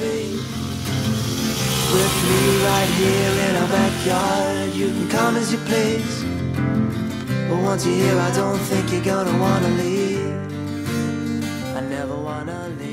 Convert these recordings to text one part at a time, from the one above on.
be with me right here in our backyard. You can come as you please, but once you're here, I don't think you're gonna wanna leave. I never wanna leave.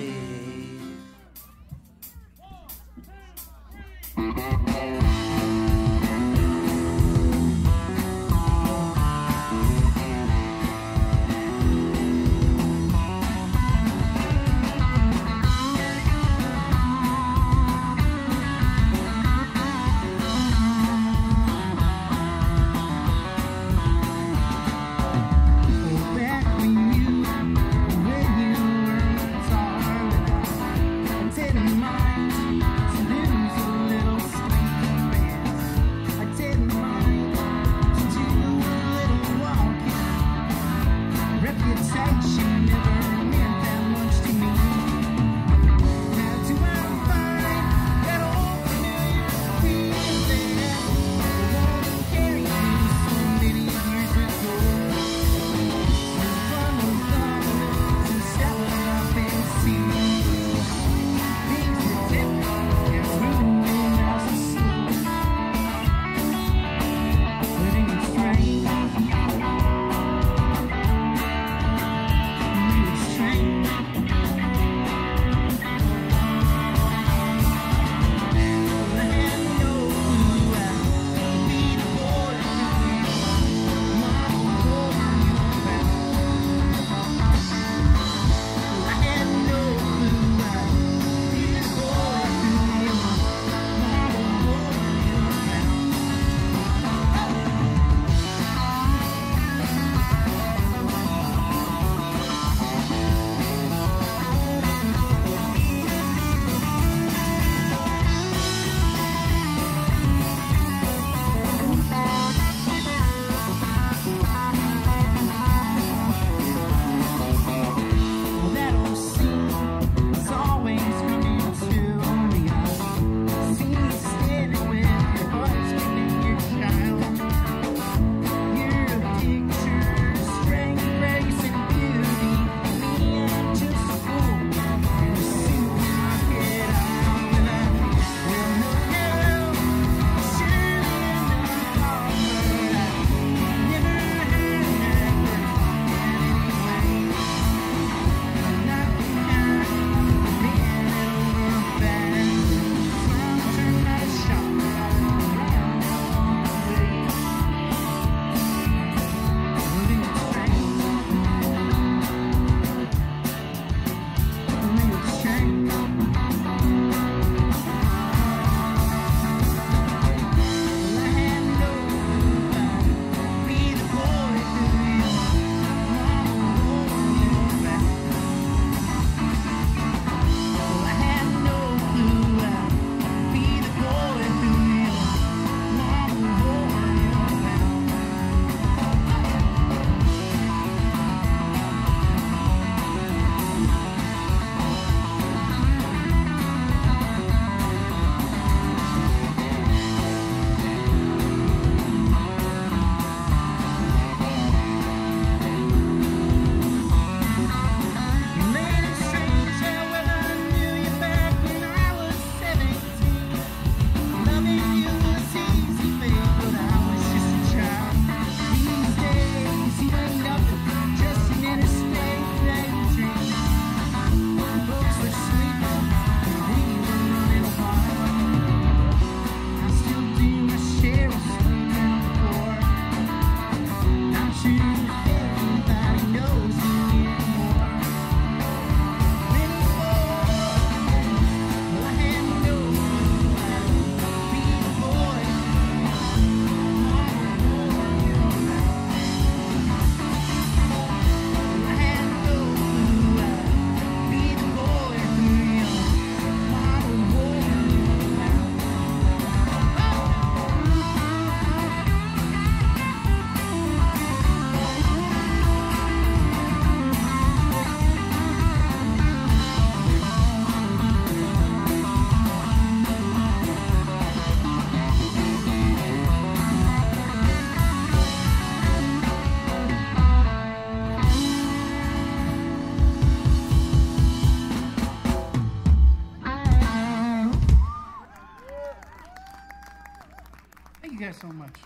care so much.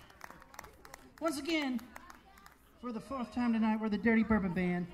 Once again, for the fourth time tonight, we're the Dirty Bourbon Band.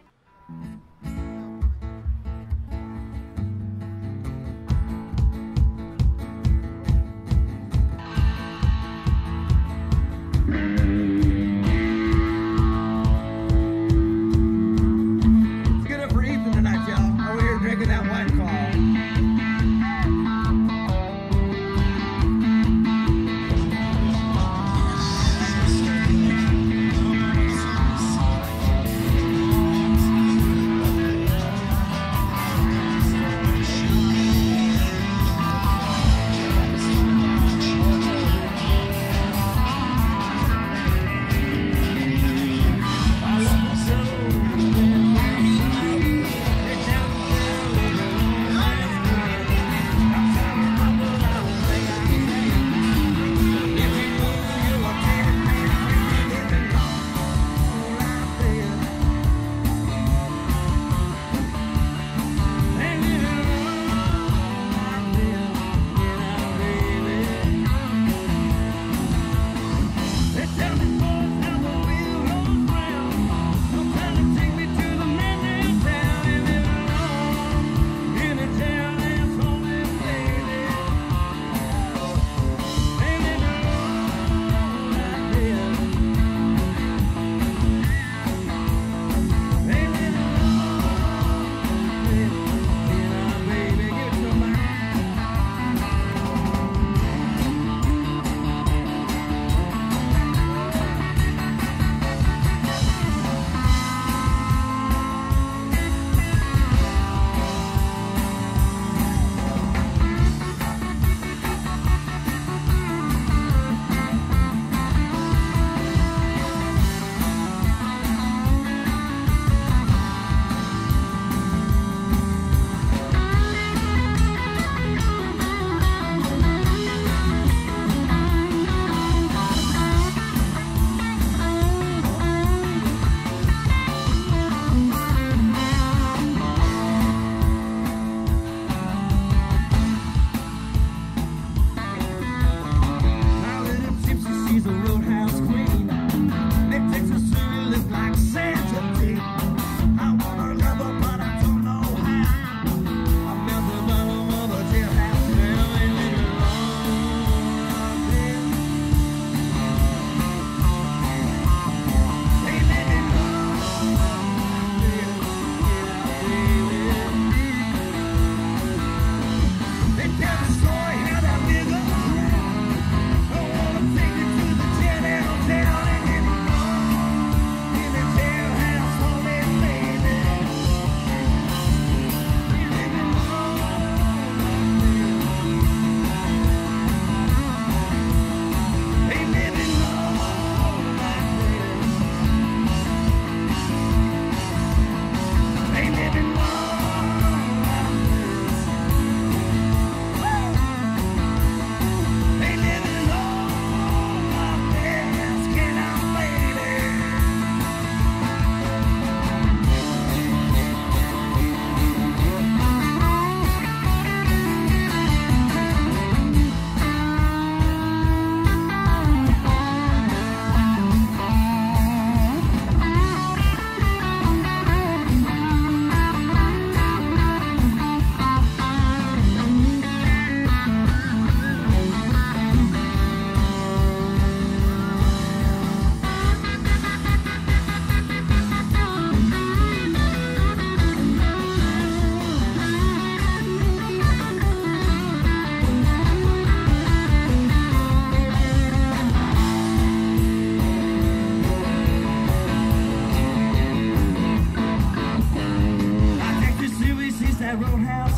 Roadhouse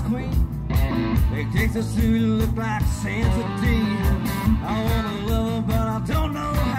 queen, they take the suit to look like Santa D. I wanna love her, but I don't know how.